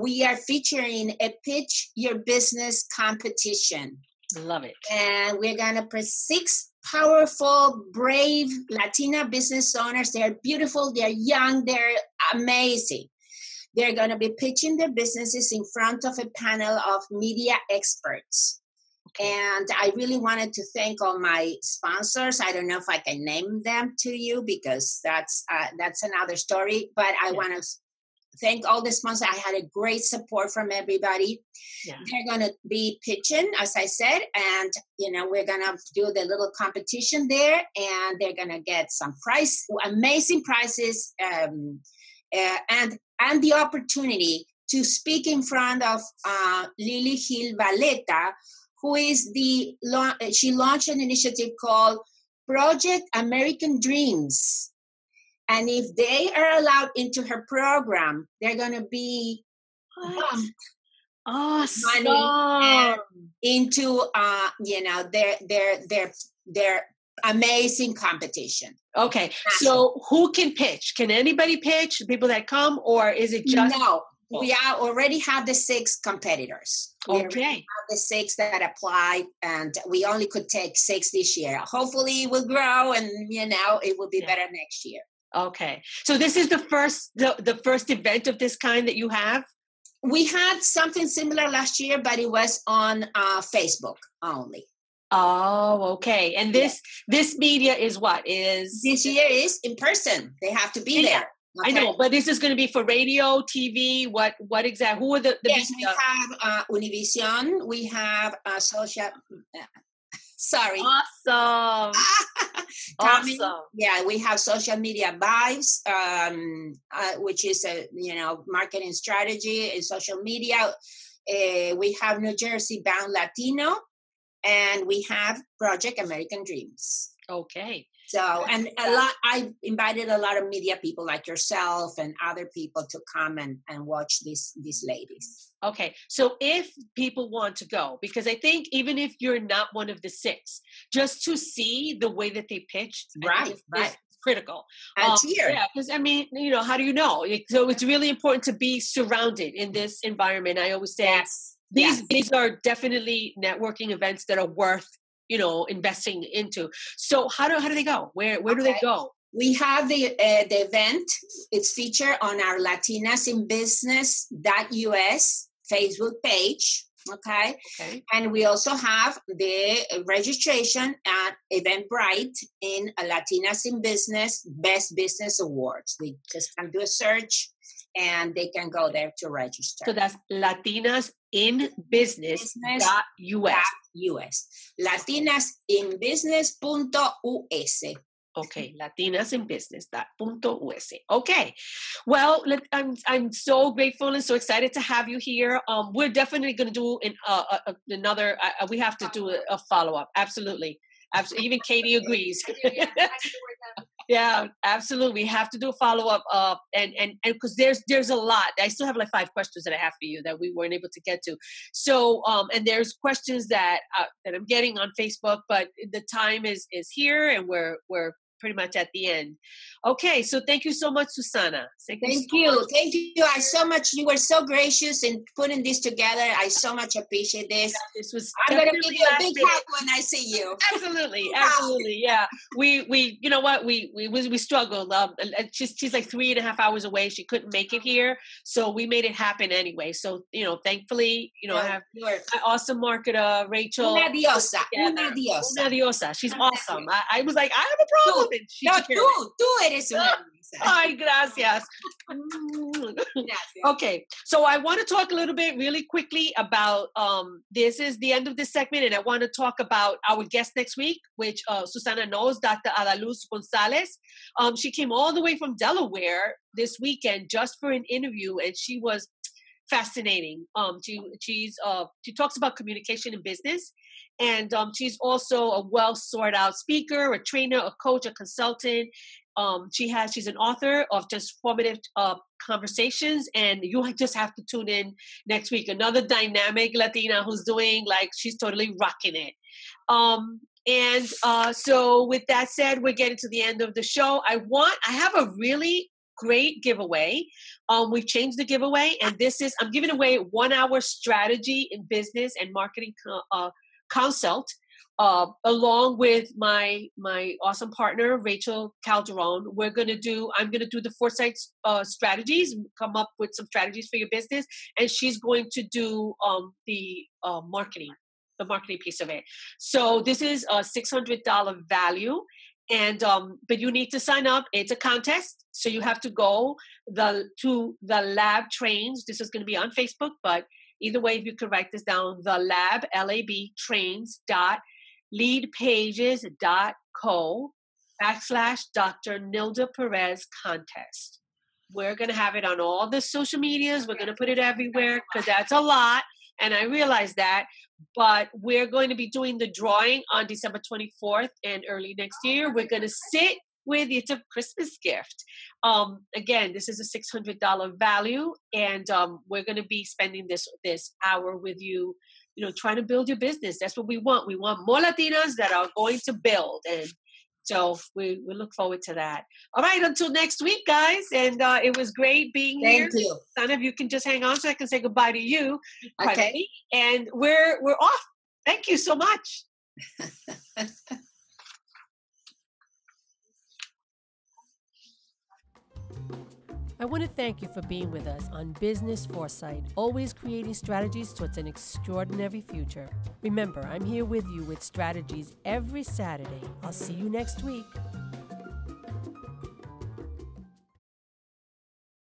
we are featuring a Pitch Your Business competition. I love it. And we're going to put 6 powerful, brave Latina business owners. They're beautiful. They're young. They're amazing. They're going to be pitching their businesses in front of a panel of media experts. And I really wanted to thank all my sponsors. I don't know if I can name them to you because that's another story. But I want to thank all the sponsors. I had a great support from everybody. Yeah. They're going to be pitching, as I said. And, you know, we're going to do the little competition there. And they're going to get some amazing prizes. And the opportunity to speak in front of Lili Gil Baleta, who is she launched an initiative called Project American Dreams. And if they are allowed into her program, they're going to be awesome. Money into their amazing competition. Okay, so who can pitch? Can anybody pitch? The people that come, or is it just no? We already have the 6 competitors. We have the 6 that applied, and we only could take 6 this year. Hopefully it will grow, and it will be better next year. Okay. So this is the first event of this kind that you have? We had something similar last year, but it was on Facebook only. Oh, okay. And this media is what? This year is in person. They have to be there. Okay. I know, but this is going to be for radio, TV, what exactly? Who are the yes, media? We have Univision. We have social... Sorry. Awesome. Awesome. Yeah, we have Social Media Vibes, which is a, marketing strategy in social media. We have New Jersey Bound Latino, and we have Project American Dreams. Okay. So, and I invited a lot of media people like yourself and other people to come and watch these ladies. Okay. So if people want to go, because I think even if you're not one of the 6, just to see the way that they pitched, right. Critical. And here. Yeah, because how do you know? So it's really important to be surrounded in this environment. I always say these are definitely networking events that are worth investing into. So how do they go? Where do they go? We have the event. It's featured on our LatinasInBusiness.us Facebook page. Okay. And we also have the registration at Eventbrite in Latinas in Business Best Business Awards. They just can do a search and they can go there to register. So that's LatinasInBusiness.us. LatinasInBusiness.us. Okay, LatinasInBusiness.us. Okay, well, I'm so grateful and so excited to have you here. We're definitely going to do another. We have to do a follow-up. Absolutely. Even Katie agrees. Yeah, absolutely. We have to do a follow-up and because there's a lot. I still have like 5 questions that I have for you that we weren't able to get to. So, and there's questions that I'm getting on Facebook, but the time is here and we're pretty much at the end. Okay, so thank you so much, Susana. Thank you. I so much, you were so gracious in putting this together. I so much appreciate this. Yeah, this was I'm going to give you a big hug when I see you. Absolutely. Yeah. We you know what? We struggled. She's like 3.5 hours away. She couldn't make it here. So we made it happen anyway. So, thankfully, I have my awesome marketer, Rachel. Una diosa. She's awesome. I was like, I have a problem. Tú eres una diosa. Ay, gracias. Okay, so I want to talk a little bit really quickly about, this is the end of this segment, and I want to talk about our guest next week, which Susana knows, Dr. Adaluz Gonzalez. She came all the way from Delaware this weekend just for an interview, and she was fascinating. She talks about communication in business. And she's also a well sought out speaker, a trainer, a coach, a consultant. She's an author of transformative conversations, and you just have to tune in next week. Another dynamic Latina who's doing she's totally rocking it. So with that said, we're getting to the end of the show. I have a really great giveaway. We've changed the giveaway, and I'm giving away 1 hour strategy in business and marketing consult, along with my awesome partner, Raquel Calderón. I'm going to do the Foresight strategies, come up with some strategies for your business. And she's going to do the marketing piece of it. So this is a $600 value. And, but you need to sign up. It's a contest. So you have to go to the Lab Trains. This is going to be on Facebook, but either way, if you could write this down, the lab, LAB, trains.leadpages.co/Dr. Nilda Perez contest. We're going to have it on all the social medias. We're going to put it everywhere because that's a lot. And I realize that, but we're going to be doing the drawing on December 24th and early next year. We're going to sit with it's a Christmas gift. Again, this is a $600 value, and we're going to be spending this hour with you, you know, trying to build your business. That's what we want. We want more Latinas that are going to build, and so we look forward to that. All right, until next week, guys. And it was great being here. Thank you. Son of you can just hang on so I can say goodbye to you. Okay. And we're off. Thank you so much. I want to thank you for being with us on Business Foresight, always creating strategies towards an extraordinary future. Remember, I'm here with you with strategies every Saturday. I'll see you next week.